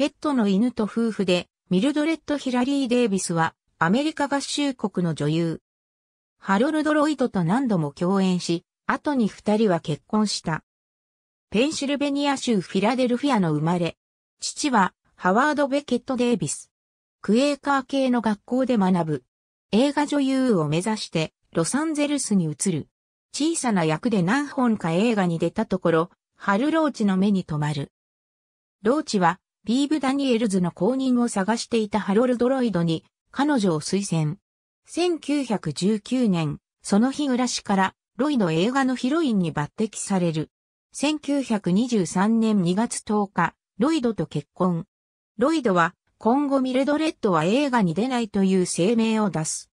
ペットの犬と夫婦で、ミルドレッド・ヒラリー・デイビスは、アメリカ合衆国の女優。ハロルド・ロイドと何度も共演し、後に二人は結婚した。ペンシルベニア州フィラデルフィアの生まれ。父は、ハワード・ベケット・デイビス。クエーカー系の学校で学ぶ。映画女優を目指して、ロサンゼルスに移る。小さな役で何本か映画に出たところ、ハル・ローチの目に留まる。ローチは、ビーブ・ダニエルズの後任を探していたハロルド・ロイドに、彼女を推薦。1919年、その日暮らしから、ロイド映画のヒロインに抜擢される。1923年2月10日、ロイドと結婚。ロイドは、今後ミルドレッドは映画に出ないという声明を出す。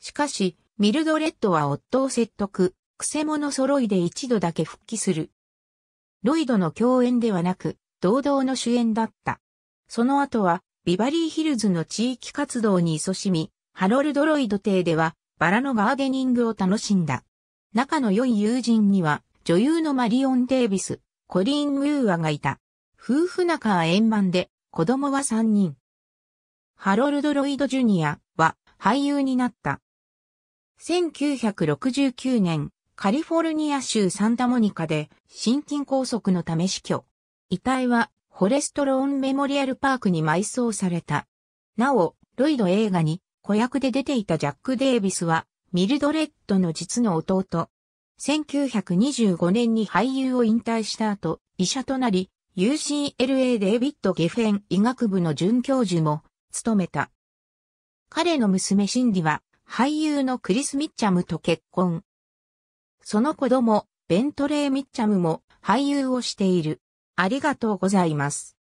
しかし、ミルドレッドは夫を説得、くせ者揃いで一度だけ復帰する。ロイドの共演ではなく、堂々の主演だった。その後は、ビバリーヒルズの地域活動に勤しみ、ハロルド・ロイド邸では、バラのガーデニングを楽しんだ。仲の良い友人には、女優のマリオン・デイビス、コリーン・ムーアがいた。夫婦仲は円満で、子供は3人。ハロルド・ロイド・ジュニアは、俳優になった。1969年、カリフォルニア州サンタモニカで、心筋梗塞のため死去。遺体は、フォレスト・ローン・メモリアル・パークに埋葬された。なお、ロイド映画に、子役で出ていたジャック・デイビスは、ミルドレッドの実の弟。1925年に俳優を引退した後、医者となり、UCLA デイビッド・ゲフェン医学部の准教授も、務めた。彼の娘シンディは、俳優のクリス・ミッチャムと結婚。その子供、ベントレー・ミッチャムも、俳優をしている。ありがとうございます。